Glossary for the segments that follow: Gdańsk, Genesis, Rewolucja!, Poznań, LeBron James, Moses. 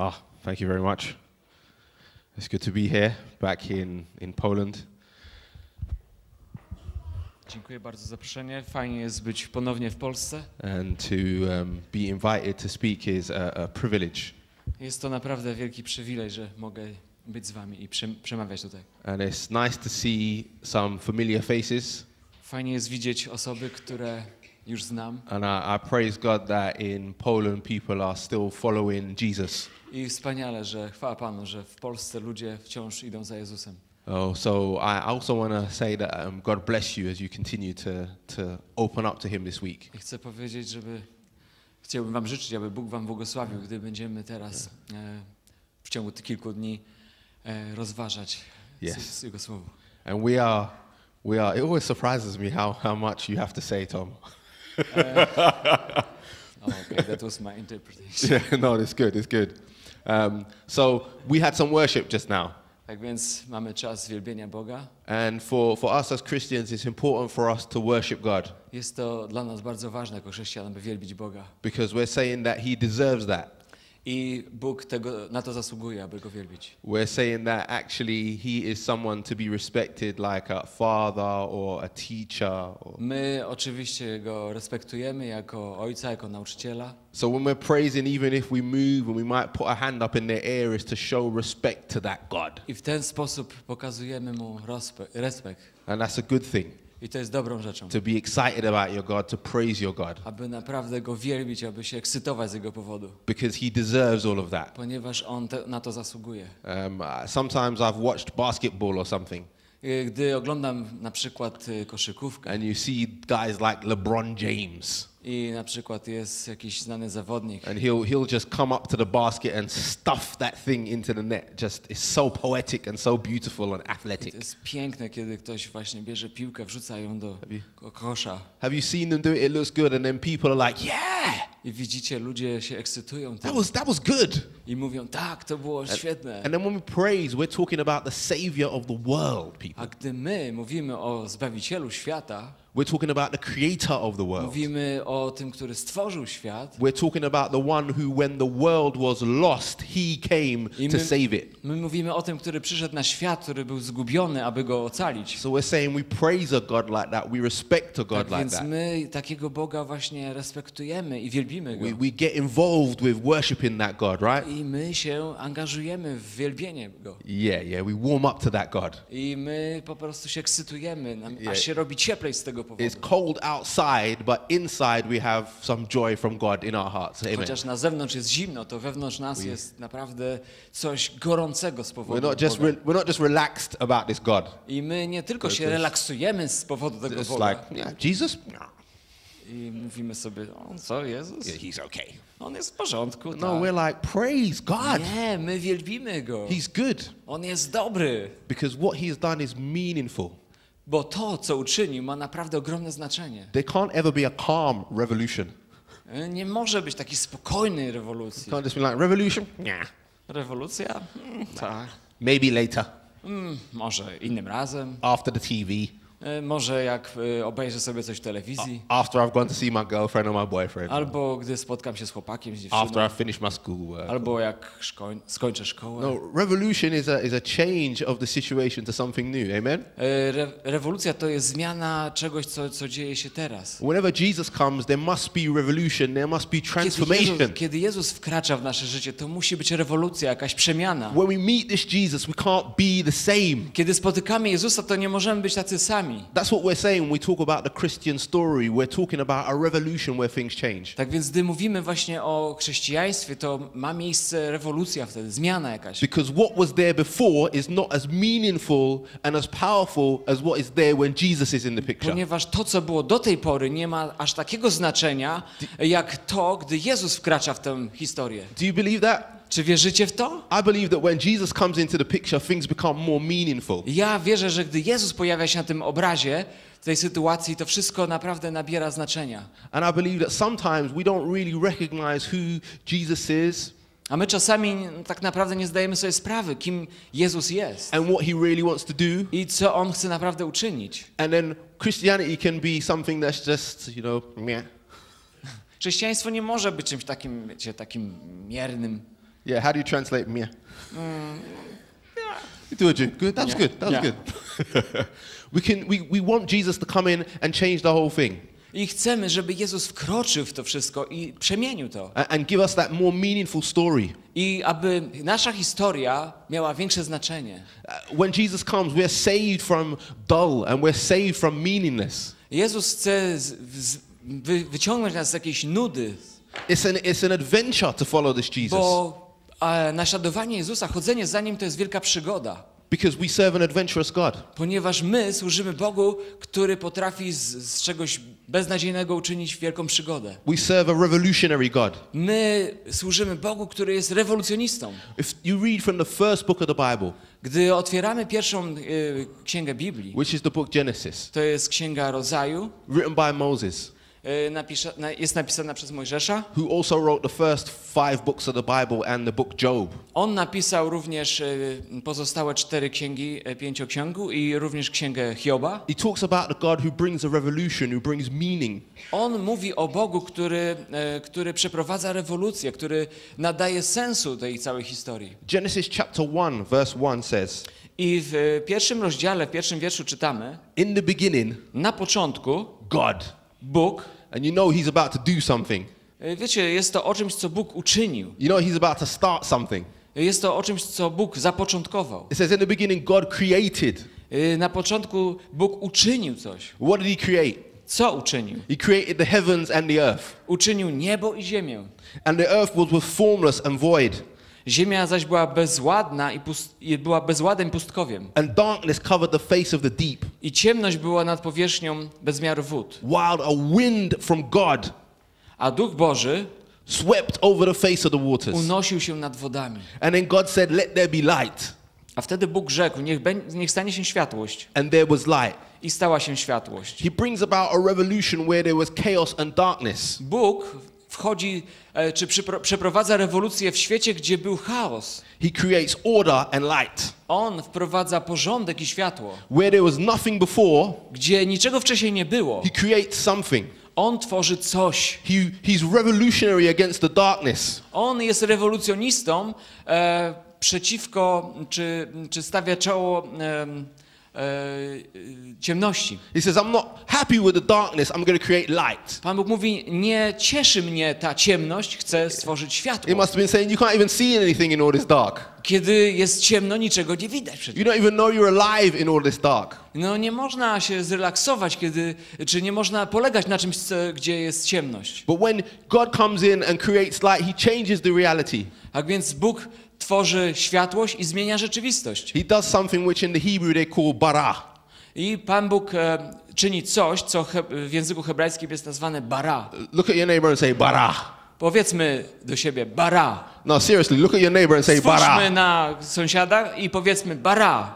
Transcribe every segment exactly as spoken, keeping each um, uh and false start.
Ah, thank you very much. It's good to be here, back in, in Poland. Dziękuję bardzo za zaproszenie. Fajnie jest być ponownie w Polsce. And to um, be invited to speak is a, a privilege. Jest to naprawdę wielki przywilej, że mogę być z wami i przemawiać tutaj. And it's nice to see some familiar faces. Fajnie jest widzieć osoby, które już znam. And I, I praise God that in Poland people are still following Jesus. I wspaniale, że chwała Panu, że w Polsce ludzie wciąż idą za Jezusem. Oh, so I also want to say that um, God bless you as you continue to to open up to Him this week. I chcę powiedzieć, żeby chciałbym wam życzyć, aby Bóg wam błogosławił, gdy będziemy teraz e, w ciągu tych kilku dni e, rozważać yes. Jego słowo. And we are we are it always surprises me how how much you have to say, Tom. e, okay, that was my interpretation. Yeah, no, it's good, it's good. Um, so we had some worship just now. Tak więc mamy czas wielbienia Boga. And for for us as Christians, it's important for us to worship God. Jest to dla nas bardzo ważne jako chrześcijan, by wielbić Boga. Because we're saying that He deserves that. I Bóg tego, na to zasługuje, aby go wielbić. We're saying that actually He is someone to be respected, like a father or a teacher. Or... My oczywiście go respektujemy jako ojca, jako nauczyciela. So when we're praising, even if we move and we might put a hand up in the air, is to show respect to that God. I w ten sposób pokazujemy mu respekt. And that's a good thing. I to jest dobrą rzeczą. To be excited about your God, to praise your God. Aby naprawdę go wielbić, aby się ekscytować z jego powodu. Because he deserves all of that. Ponieważ on te, na to zasługuje. Um, sometimes I've watched basketball or something. Gdy oglądam na przykład koszykówkę. And you see guys like LeBron James. I na przykład jest jakiś znany zawodnik. And he'll he'll just come up to the basket and stuff that thing into the net. Just it's so poetic and so beautiful and athletic. To jest piękne, kiedy ktoś właśnie bierze piłkę, wrzuca ją do kosza. Have you seen them do it? It looks good, and then people are like, yeah. I widzicie, ludzie się ekscytują. That was that was good. I mówią, tak, to było świetne. And then when we praise, we're talking about the Savior of the world, people. A gdy my mówimy o Zbawicielu świata. We're talking about the creator of the world. Mówimy o tym, który stworzył świat. We're talking about the one who, when the world was lost, he came my, to save it. My mówimy o tym, który przyszedł na świat, który był zgubiony, aby go ocalić. So we're saying we praise a God like that, we respect a God tak like więc that. My takiego Boga właśnie respektujemy i wielbimy go. We, we get involved with worshiping that God, right? I my się angażujemy w wielbienie go. Yeah, yeah, we warm up to that God. I my po prostu się ekscytujemy, nam, yeah. aż się robi cieplej z tego. It's cold outside, but inside we have some joy from God in our hearts. Amen. Chociaż na zewnątrz jest zimno, to wewnątrz nas we, jest naprawdę coś gorącego z powodu. We're not just re, we're not just relaxed about this God. I my nie tylko się relaksujemy z powodu tego Boga. Like, yeah, Jesus. I mówimy sobie, on co, Jezus? Yeah, he's okay. On jest w porządku. No, tak. We're like, praise God. Nie, my wielbimy go. He's good. On jest dobry. Because what he has done is meaningful. Bo to, co uczynił, ma naprawdę ogromne znaczenie. There can't ever be a calm revolution. Nie może być takiej spokojnej rewolucji. Can't just be like revolution? Yeah. Rewolucja? Mm, tak. Maybe later. Mm, może innym razem. After the T V. Może jak obejrzę sobie coś w telewizji. After I've gone to see my girlfriend or my boyfriend. Albo gdy spotkam się z chłopakiem, z dziewczyną. After I've finished my schoolwork. Albo jak szkoń, skończę szkołę. No, revolution is a is a change of the situation to something new. Amen. Re, rewolucja to jest zmiana czegoś, co co dzieje się teraz. Whenever Jesus comes, there must be revolution, there must be transformation. Kiedy Jezus, kiedy Jezus wkracza w nasze życie, to musi być rewolucja, jakaś przemiana. When we meet this Jesus, we can't be the same. Kiedy spotykamy Jezusa, to nie możemy być tacy sami. That's what we're saying. We talk about the Christian story. We're talking about a revolution where things change. Tak więc gdy mówimy właśnie o chrześcijaństwie, to ma miejsce rewolucja wtedy, zmiana jakaś. Because what was there before is not as meaningful and as powerful as what is there when Jesus is in the picture. Ponieważ to, co było do tej pory, nie ma aż takiego znaczenia jak to, gdy Jezus wkracza w tę historię. Do you believe that? Czy wierzycie w to? I believe that when Jesus comes into the picture, things become more meaningful. Ja wierzę, że gdy Jezus pojawia się na tym obrazie, w tej sytuacji, to wszystko naprawdę nabiera znaczenia. And I believe that sometimes we don't really recognize who Jesus is. A my czasami tak naprawdę nie zdajemy sobie sprawy, kim Jezus jest. And what he really wants to do. I co on chce naprawdę uczynić. And then Christianity can be something that's just, you know, meh. Chrześcijaństwo nie może być czymś takim, wiecie, takim miernym. Yeah, how do you translate mir? Mm, yeah. You do a Jew. Good. That was yeah. good. That was yeah. good. we can. We we want Jesus to come in and change the whole thing. I chcemy, żeby Jezus wkroczył w to wszystko i przemienił to. And give us that more meaningful story. I aby nasza historia miała większe znaczenie. When Jesus comes, we're saved from dull and we're saved from meaningless. Jezus chce z, z, wy, wyciągnąć nas z jakiejś nudy. It's an, it's an adventure to follow this Jesus. Bo a, naśladowanie Jezusa, chodzenie za Nim to jest wielka przygoda. Because we serve an adventurous God. Ponieważ my służymy Bogu, który potrafi z, z czegoś beznadziejnego uczynić wielką przygodę. We serve a revolutionary God. My służymy Bogu, który jest rewolucjonistą. If you read from the first book of the Bible, gdy otwieramy pierwszą y, księgę Biblii, which is the book Genesis, to jest Księga Rodzaju, written by Moses. Napisza, jest napisana przez Mojżesza. Who also wrote the first five books of the Bible and the book Job. On napisał również pozostałe cztery księgi pięcioksięgu i również księgę Hioba. He talks about the God who brings a revolution, who brings meaning. On mówi o Bogu, który, który przeprowadza rewolucję, który nadaje sensu tej całej historii. Genesis chapter one, verse one says. I w pierwszym rozdziale, w pierwszym wierszu czytamy. In the beginning. Na początku. God. Bóg. And you know he's about to do something. Wiecie, jest to o czymś, co Bóg uczynił. You know he's about to start something. Jest to o czymś, co Bóg zapoczątkował. It says in the beginning God created. Na początku Bóg uczynił coś. What did he create? Co uczynił? He created the heavens and the earth. Uczynił niebo i ziemię. And the earth was formless and void. Ziemia zaś była bezładna i, i była bezładem pustkowiem. And darkness covered the face of the deep. I ciemność była nad powierzchnią bezmiaru wód. Wild a wind from God. A Duch Boży swept over the face of the waters. Unosił się nad wodami. And then God said, let there be light. A wtedy Bóg rzekł, niech, niech stanie się światłość. And there was light. I stała się światłość. He brings about a revolution where there was chaos and darkness. Bóg wchodzi, czy przeprowadza rewolucję w świecie, gdzie był chaos. He creates order and light. On wprowadza porządek i światło. Where there was nothing before, gdzie niczego wcześniej nie było. He creates something. On tworzy coś. He, he's revolutionary against the darkness. On jest rewolucjonistą e, przeciwko, czy, czy stawia czoło e, ciemności. He says, I'm not happy with the darkness, I'm going to create light. Pan Bóg mówi, nie cieszy mnie ta ciemność, chcę stworzyć światło. He must have been saying, you can't even see anything in all this dark. Kiedy jest ciemno, niczego nie widać przecież. You don't even know you're alive in all this dark. No nie można się zrelaksować, kiedy, czy nie można polegać na czymś, gdzie jest ciemność. But when God comes in and creates light, he changes the reality. A więc Bóg tworzy światłość i zmienia rzeczywistość. He does something which in the Hebrew they call bara. I Pan Bóg e, czyni coś, co he, w języku hebrajskim jest nazwane bara. Look at your neighbor and say bara. Powiedzmy do siebie bara. No seriously, look at your neighbor and say bara. Spójrzmy na sąsiada i powiedzmy bara.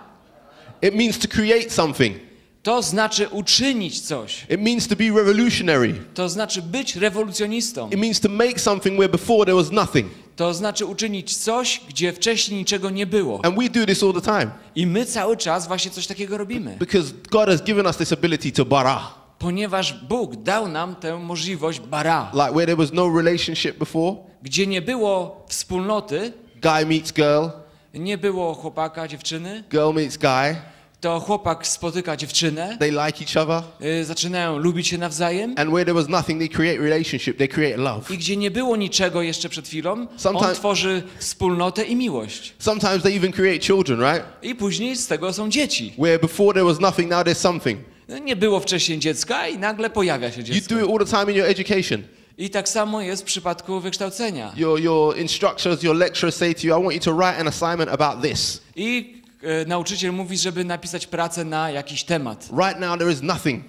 It means to create something. To znaczy uczynić coś. It means to be revolutionary. To znaczy być rewolucjonistą. It means to make something where before there was nothing. To znaczy uczynić coś, gdzie wcześniej niczego nie było. And we do this all the time. I my cały czas właśnie coś takiego robimy. Because God has given us this ability to bara. Ponieważ Bóg dał nam tę możliwość bara. Like where there was no relationship before. Gdzie nie było wspólnoty. Guy meets girl. Nie było chłopaka, dziewczyny. Girl meets guy. To chłopak spotyka dziewczynę. They like each other. Y, zaczynają lubić się nawzajem. And where there was nothing, they create relationship, they create love. I gdzie nie było niczego jeszcze przed chwilą, sometimes, on tworzy wspólnotę i miłość. Sometimes they even create children, right? I później z tego są dzieci. Where before there was nothing, now there's something. Nie było wcześniej dziecka i nagle pojawia się dziecko. You do it all the time in your education. I tak samo jest w przypadku wykształcenia. Your your instructors, your lecturers say to you, I want you to write an assignment about this. I nauczyciel mówi, żeby napisać pracę na jakiś temat. Right now there is nothing.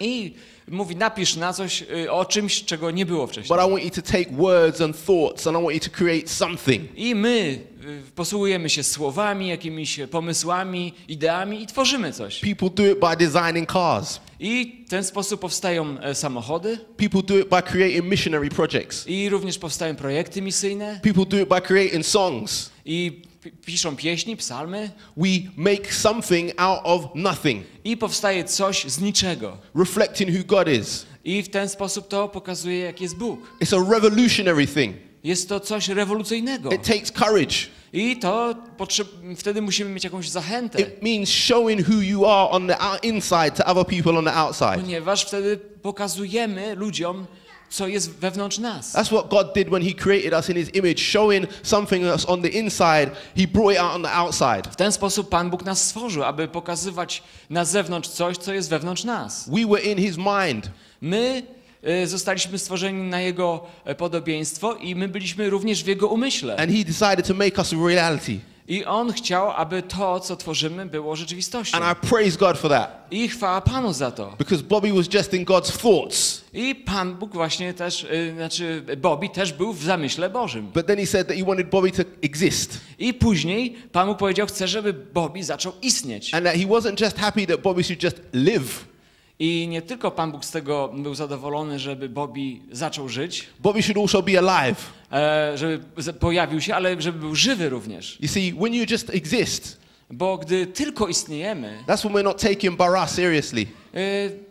I mówi, napisz na coś, o czymś, czego nie było wcześniej. But I want you to take words and thoughts and I want you to create something. I my posługujemy się słowami, jakimiś pomysłami, ideami i tworzymy coś. People do it by designing cars. I w ten sposób powstają e, samochody. People do it by creating missionary projects. I również powstają projekty misyjne. People do it by creating songs. I piszą pieśni, psalmy. We make something out of nothing. I powstaje coś z niczego. Reflecting who God is. I w ten sposób to pokazuje, jak jest Bóg. It's a revolutionary thing. Jest to coś rewolucyjnego. It takes courage. I to wtedy musimy mieć jakąś zachętę. It means showing who you are on the inside to other people on the outside. Ponieważ wtedy pokazujemy ludziom, co jest wewnątrz nas. That's what God did when he created us in his image, showing something that's on the inside, he brought it out on the outside. W ten sposób Pan Bóg nas stworzył, aby pokazywać na zewnątrz coś, co jest wewnątrz nas. We were in his mind. My zostaliśmy stworzeni na jego podobieństwo i my byliśmy również w jego umyśle. And he decided to make us a reality. I on chciał, aby to, co tworzymy, było rzeczywistością. And I praise God for that. I chwała Panu za to. Because Bobby was just in God's thoughts. I Pan Bóg właśnie też, znaczy Bobby też był w zamyśle Bożym. But then he said that he wanted Bobby to exist. I później Pan mu powiedział, chce, żeby Bobby zaczął istnieć. And that he wasn't just happy that Bobby should just live. I nie tylko Pan Bóg z tego był zadowolony, żeby Bobby zaczął żyć. Bobby should also be alive. E, żeby pojawił się, ale żeby był żywy również. You see, when you just exist, bo gdy tylko istniejemy, that's when we're not taking bara seriously. E,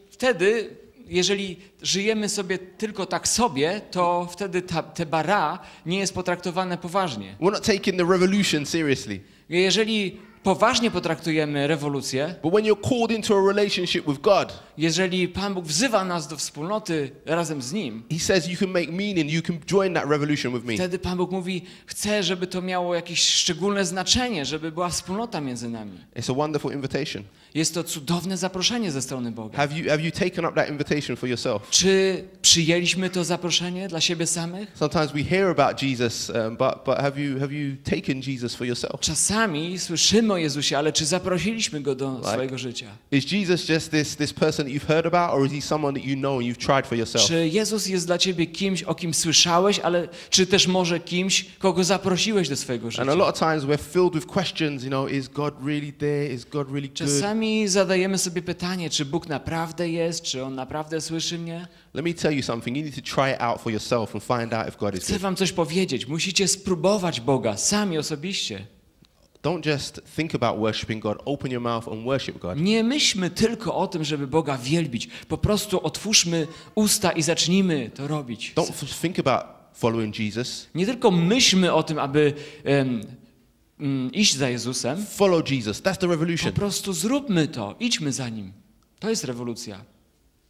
wtedy, jeżeli żyjemy sobie tylko tak sobie, to wtedy ta, te bara nie jest potraktowane poważnie. We're not taking the revolution seriously. Jeżeli poważnie potraktujemy rewolucję, but when you're called into a relationship with God, jeżeli Pan Bóg wzywa nas do wspólnoty razem z Nim, he says you can make meaning, you can join that revolution with me. Wtedy Pan Bóg mówi, chcę, żeby to miało jakieś szczególne znaczenie, żeby była wspólnota między nami. It's a wonderful invitation. Jest to cudowne zaproszenie ze strony Boga. Have you, have you taken up that invitation for yourself? Czy przyjęliśmy to zaproszenie dla siebie samych? Sometimes we hear about Jesus, um, but, but have you, have you taken Jesus for yourself? Czasami słyszymy o Jezusie, ale czy zaprosiliśmy go do like, swojego życia? Is Jesus just this this person that you've heard about, or is he someone that you know and you've tried for yourself? Czy Jezus jest dla ciebie kimś, o kim słyszałeś, ale czy też może kimś, kogo zaprosiłeś do swojego życia? And a lot of times we're filled with questions, you know, is God really there? Is God really good? Czasami zadajemy sobie pytanie, czy Bóg naprawdę jest, czy on naprawdę słyszy mnie? Let me tell you something. You need to try it out for yourself and find out if God is. Chcę wam coś powiedzieć. Musicie spróbować Boga sami osobiście. Don't just think about worshiping God. Open your mouth and worship God. Nie myślmy tylko o tym, żeby Boga wielbić. Po prostu otwórzmy usta i zacznijmy to robić. Don't think about following Jesus. Nie tylko myślmy o tym, aby um, um, iść za Jezusem. Follow Jesus. That's the revolution. Po prostu zróbmy to. Idźmy za Nim. To jest rewolucja.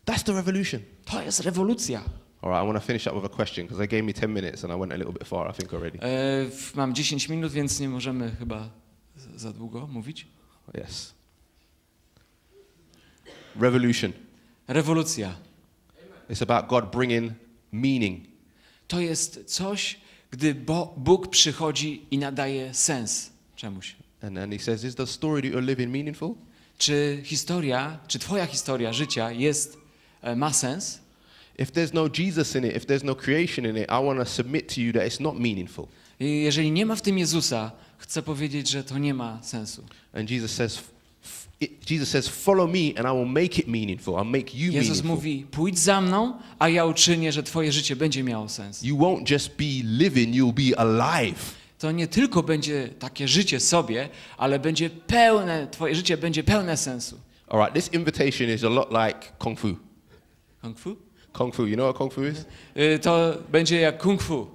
That's the revolution. To jest rewolucja. All right, I want to finish up with a question because they gave me ten minutes and I went a little bit far, I think already. E, mam dziesięć minut, więc nie możemy chyba za długo mówić? Yes. Revolution. Rewolucja. It's about God bringing meaning. To jest coś, gdy Bo Bóg przychodzi i nadaje sens czemuś. And then he says, is the story that you're living meaningful? Czy historia, czy twoja historia życia jest ma sens? If there's no Jesus in it, if there's no creation in it, I want to submit to you that it's not meaningful. Jeżeli nie ma w tym Jezusa, chcę powiedzieć, że to nie ma sensu. And Jesus says, Jesus says, follow me and I will make it meaningful. I'll make you meaningful. Jezus mówi, pójdź za mną, a ja uczynię, że twoje życie będzie miało sens. You won't just be living, you'll be alive. To nie tylko będzie takie życie sobie, ale będzie pełne, twoje życie będzie pełne sensu. All right, this invitation is a lot like kung fu. Kung fu? Kung fu, you know what kung fu is? To będzie jak kung fu.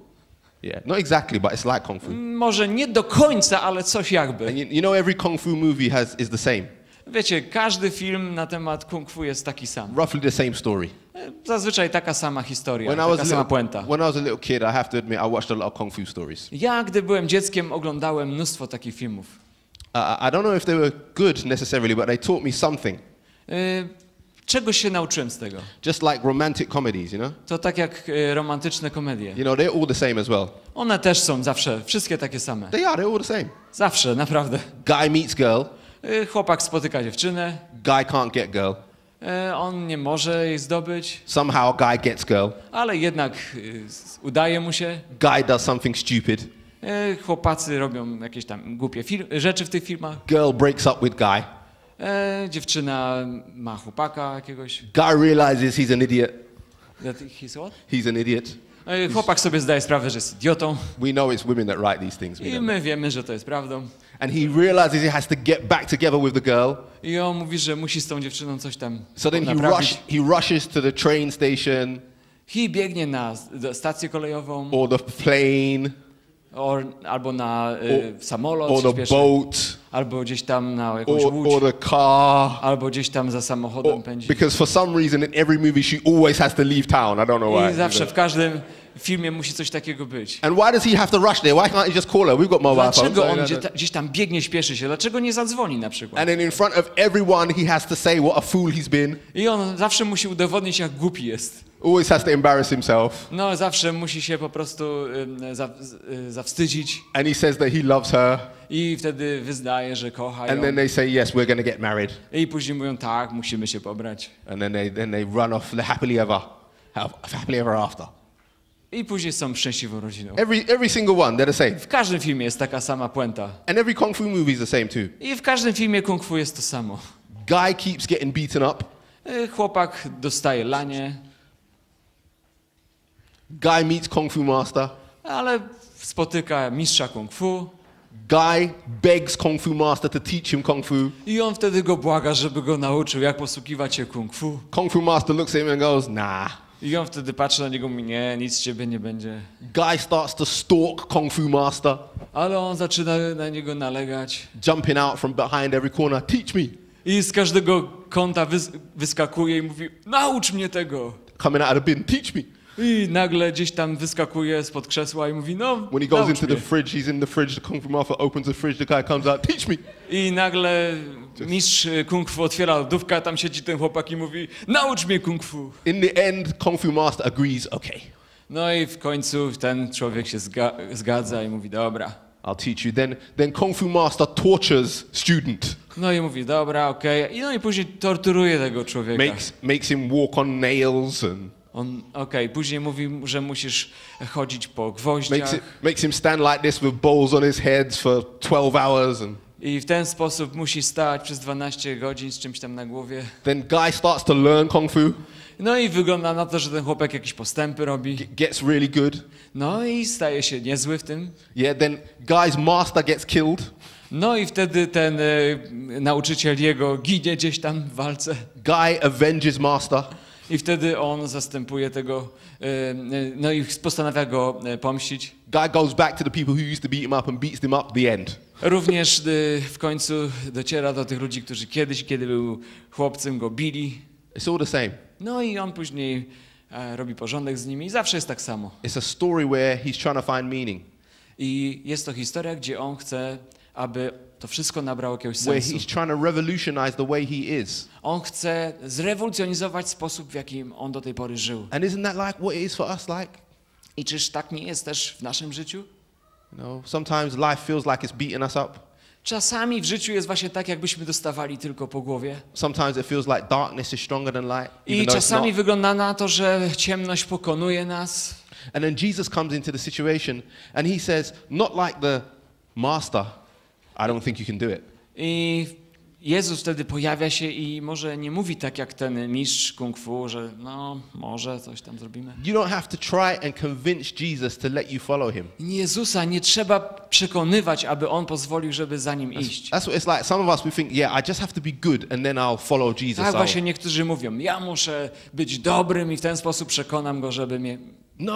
Yeah, not exactly, but it's like kung fu. Może nie do końca, ale coś jakby. And you, you know every kung fu movie has is the same. Wiecie, każdy film na temat kung fu jest taki sam. Roughly the same story. Zazwyczaj taka sama historia, when taka I was sama little, puenta. When I was a little kid, I have to admit, I watched a lot of kung fu stories. Ja, gdy byłem dzieckiem, oglądałem mnóstwo takich filmów. Uh, I don't know if they were good necessarily, but they taught me something. Y Czegoś się nauczyłem z tego. Just like romantic comedies, you know? To tak jak e, romantyczne komedie. You know, they're all the same as well. One też są zawsze, wszystkie takie same. They are, they're all the same. Zawsze, naprawdę. Guy meets girl. E, chłopak spotyka dziewczynę. Guy can't get girl. E, on nie może jej zdobyć. Somehow guy gets girl. Ale jednak e, udaje mu się. Guy does something stupid. E, chłopacy robią jakieś tam głupie rzeczy w tych filmach. Girl breaks up with guy. E, dziewczyna ma chłopaka jakiegoś. Guy realizes he's an idiot. That he's what? He's an idiot. Chłopak sobie zdaje sprawę, że jest idiotą. We know it's women that write these things. I my wiemy, że to jest prawdą. And he realizes he has to get back together with the girl. I on mówi, że musi z tą dziewczyną coś tam naprawić. So then he rush, he rushes to the train station. He biegnie na stację kolejową. Or the plane. Or, albo na y, samolot, or the boat, albo gdzieś tam na jakąś or, łódź, or the car, albo gdzieś tam za samochodem or, pędzi. Because for some reason in every movie she always has to leave town. I don't know why. I zawsze w każdym filmie musi coś takiego być. And why does he have to rush there? Why can't he just call her? We've got mobile phones. Dlaczego on gdzieś tam biegnie, śpieszy się? Dlaczego nie zadzwoni na przykład? And then in front of everyone he has to say what a fool he's been. I on zawsze musi udowodnić, jak głupi jest. Always has to embarrass himself. No, zawsze musi się po prostu y, za, y, zawstydzić. And he says that he loves her. I wtedy wyznaje, że kocha ją. And then they say yes, we're going to get married. I później mówią tak, musimy się pobrać. And then they then they run off the happily ever, happily ever after. I później są szczęśliwą rodziną. Every every single one, they're the same. W każdym filmie jest taka sama puenta. And every kung fu movie is the same too. I w każdym filmie kung fu jest to samo. Guy keeps getting beaten up. Chłopak dostaje lanie. Guy meets kung fu master. Ale spotyka mistrza kung fu. Guy begs kung fu master to teach him kung fu. I on wtedy go błaga, żeby go nauczył, jak posługiwać się kung fu. Kung fu master looks at him and goes, nah. I on wtedy patrzy na niego i mówi, nie, nic z ciebie nie będzie. Guy starts to stalk kung fu master. Ale on zaczyna na niego nalegać. Jumping out from behind every corner, teach me. I z każdego kąta wys wyskakuje i mówi, naucz mnie tego. Coming out of the bin, teach me. I nagle gdzieś tam wyskakuje spod krzesła i mówi, no, when he goes into the fridge, he's in the fridge, the kung fu master opens the fridge, the guy comes out, teach me. I nagle mistrz kung fu otwiera lodówkę, tam siedzi ten chłopak i mówi, naucz mnie kung fu. In the end, kung fu master agrees, okay. No i w końcu ten człowiek się zga zgadza i mówi, dobra. I'll teach you. Then, then kung fu master tortures student. No i mówi, dobra, okej. Okay. I no i później torturuje tego człowieka. Makes, makes him walk on nails and... On, okay, później mówi, że musisz chodzić po gwoździach. Makes, it, makes him stand like this with balls on his head for twelve hours. And I w ten sposób musi stać przez dwanaście godzin z czymś tam na głowie. Then guy starts to learn kung fu. No i wygląda na to, że ten chłopak jakieś postępy robi. G gets really good. No i staje się niezły w tym. Yeah, then guy's master gets killed. No i wtedy ten y, nauczyciel jego ginie gdzieś tam w walce. Guy avenges master. I wtedy on zastępuje tego, no i postanawia go pomścić. Guy goes back to the people who used to beat him up and beats them up, the end. Również w końcu dociera do tych ludzi, którzy kiedyś, kiedy był chłopcem, go bili. It's all the same. No i on później robi porządek z nimi i zawsze jest tak samo. It's a story where he's trying to find meaning. I jest to historia, gdzie on chce, aby to wszystko nabrało jakiegoś sensu. On chce zrewolucjonizować sposób, w jakim on do tej pory żył. And isn't that like what it is for us, like? I czyż tak nie jest też w naszym życiu? No, sometimes life feels like it's beating us up. Czasami w życiu jest właśnie tak, jakbyśmy dostawali tylko po głowie. Sometimes it feels like darkness is stronger than light. I czasami wygląda na to, że ciemność pokonuje nas. And then Jesus comes into the situation and he says, not like the master. I don't think you can do it. I Jezus wtedy pojawia się i może nie mówi tak jak ten mistrz kung fu, że no może coś tam zrobimy. You don't have to try and convince Jesus to let you follow him. Jezusa nie trzeba przekonywać, aby on pozwolił, żeby za nim iść. That's what it's like. Some of us we think, yeah, I just have to be good and then I'll follow Jesus. Tak właśnie niektórzy mówią, ja muszę być dobrym i w ten sposób przekonam go, żeby mnie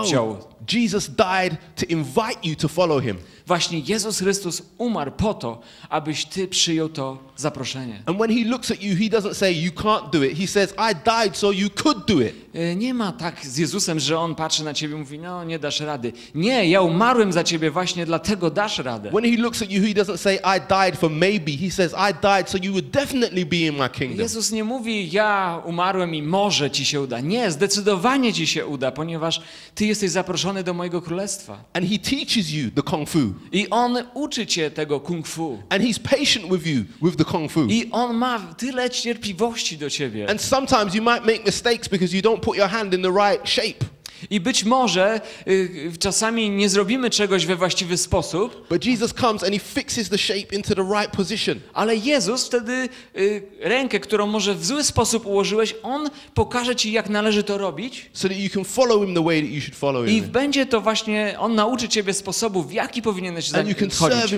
wziął. No, Jesus died to invite you to follow him. Właśnie Jezus Chrystus umarł po to, abyś ty przyjął to zaproszenie. And when he looks at you, he doesn't say you can't do it. He says I died so you could do it. Nie ma tak z Jezusem, że on patrzy na ciebie i mówi no nie dasz rady. Nie, ja umarłem za ciebie właśnie dlatego dasz radę. When he looks at you, he doesn't say I died for maybe. He says I died so you would definitely be in my kingdom. Jezus nie mówi ja umarłem i może ci się uda. Nie, zdecydowanie ci się uda, ponieważ ty jesteś zaproszony do mojego królestwa. And he teaches you the kung fu. I on uczy cię tego kung fu. And he's patient with you with the kung fu. I on ma tyle cierpliwości do ciebie. And sometimes you might make mistakes because you don't put your hand in the right shape. I być może y, czasami nie zrobimy czegoś we właściwy sposób. But Jesus comes and he fixes the shape into the right position. Ale Jezus wtedy y, rękę, którą może w zły sposób ułożyłeś, on pokaże ci, jak należy to robić. So that you can follow him the way that you should follow him. I będzie to właśnie on nauczy ciebie sposobu, w jaki powinieneś za nim chodzić.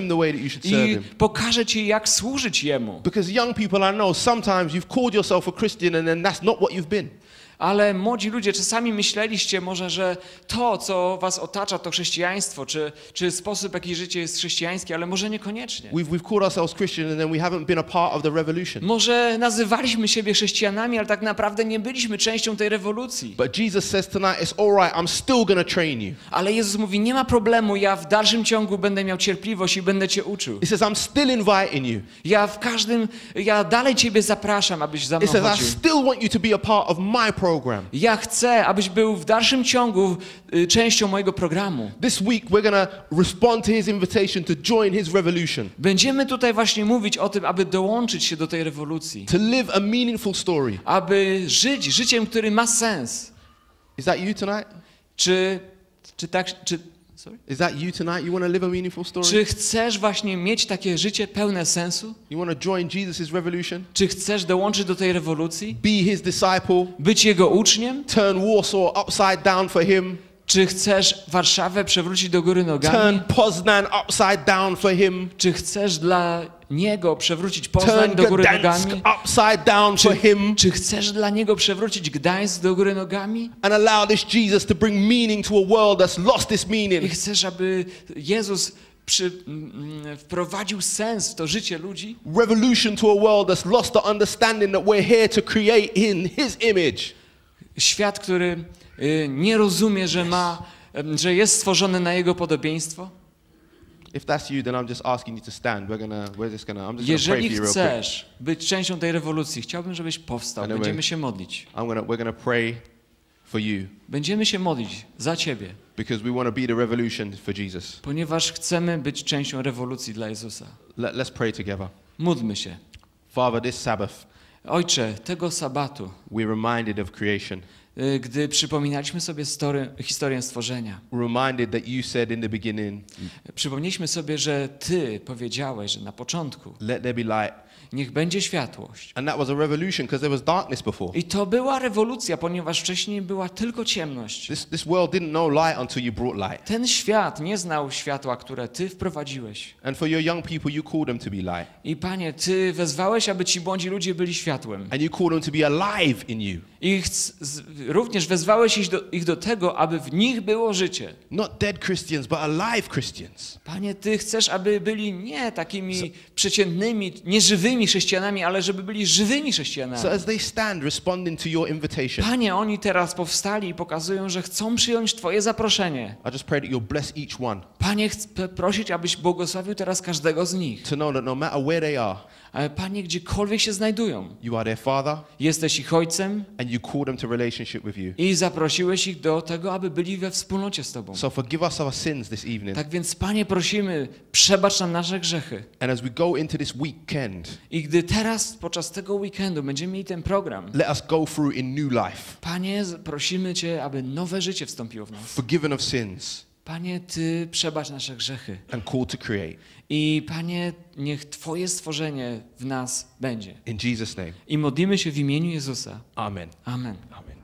I pokaże ci, jak służyć jemu. Because young people I know sometimes you've called yourself a Christian and then that's not what you've been. Ale młodzi ludzie, czasami myśleliście może, że to, co was otacza, to chrześcijaństwo, czy, czy sposób, jaki życie jest chrześcijańskie, ale może niekoniecznie. Może nazywaliśmy siebie chrześcijanami, ale tak naprawdę nie byliśmy częścią tej rewolucji. Ale Jezus mówi, nie ma problemu, ja w dalszym ciągu będę miał cierpliwość i będę cię uczył. Ja w każdym, ja dalej ciebie zapraszam, abyś za mną chodził. Ja chcę, abyś był w dalszym ciągu częścią mojego programu. This week we're going to respond to his invitation to join his revolution. Będziemy tutaj właśnie mówić o tym, aby dołączyć się do tej rewolucji. To live a meaningful story. Aby żyć życiem, który ma sens. Is that you tonight? Czy czy tak czy Sorry? Is that you tonight? You want to live a meaningful story? Czy chcesz właśnie mieć takie życie pełne sensu? You want to join Jesus's revolution? Czy chcesz dołączyć do tej rewolucji? Be his disciple. Być jego uczniem? Turn Warsaw upside down for him. Czy chcesz Warszawę przewrócić do góry nogami? Turn Poznań upside down for him. Czy chcesz dla niego przewrócić Poznań do góry nogami? Upside down for him. Czy chcesz dla niego przewrócić Gdańsk do góry nogami? And allow this Jesus to bring meaning to a world that's lost this meaning. I chcesz, aby Jezus Przy, mm, wprowadził sens w to życie ludzi. Revolution to a world that's lost the understanding that we're here to create in his image. Świat, który y, nie rozumie, że ma, y, że jest stworzony na jego podobieństwo. Jeżeli chcesz być częścią tej rewolucji, chciałbym, żebyś powstał. Będziemy się modlić. I'm gonna, we're gonna pray for you. Będziemy się modlić za ciebie. Because we want to be the revolution for Jesus. Ponieważ chcemy być częścią rewolucji dla Jezusa. Let, let's pray together. Módlmy się. Father, this Sabbath. Ojcze, tego sabatu. We're reminded of creation. Gdy przypominaliśmy sobie story, historię stworzenia. Reminded that you said in the beginning. Przypomnieliśmy sobie, że ty powiedziałeś, że na początku. Let there be light. Niech będzie światłość. And that was a revolution because there was darkness before. I to była rewolucja, ponieważ wcześniej była tylko ciemność. This, this world didn't know light until you brought light. Ten świat nie znał światła, które ty wprowadziłeś. And for your young people you called them to be light. I Panie, ty wezwałeś, aby ci młodzi ludzie byli światłem. And you called them to be alive in you. I również wezwałeś ich do, ich do tego, aby w nich było życie. Not dead Christians, but alive Christians. Panie, ty chcesz, aby byli nie takimi so, przeciętnymi, nieżywymi chrześcijanami, ale żeby byli żywymi chrześcijanami. So as they stand responding to your invitation. Panie, oni teraz powstali i pokazują, że chcą przyjąć twoje zaproszenie. I just pray that you'll bless each one. Panie, chcę prosić, abyś błogosławił teraz każdego z nich. To know that no matter where they are. Panie, gdziekolwiek się znajdują. You are their father. Jesteś ich ojcem. And you call them to relationship with you. I zaprosiłeś ich do tego, aby byli we wspólnocie z tobą. So forgive us our sins this evening. Tak więc, Panie, prosimy, przebacz nam nasze grzechy. And as we go into this weekend. I gdy teraz podczas tego weekendu będziemy mieli ten program. Let us go through in new life. Panie, prosimy cię, aby nowe życie wstąpiło w nas. Forgiven of sins. Panie, ty przebacz nasze grzechy. And call to create. I Panie, niech twoje stworzenie w nas będzie. In Jesus name. I modlimy się w imieniu Jezusa. Amen. Amen. Amen.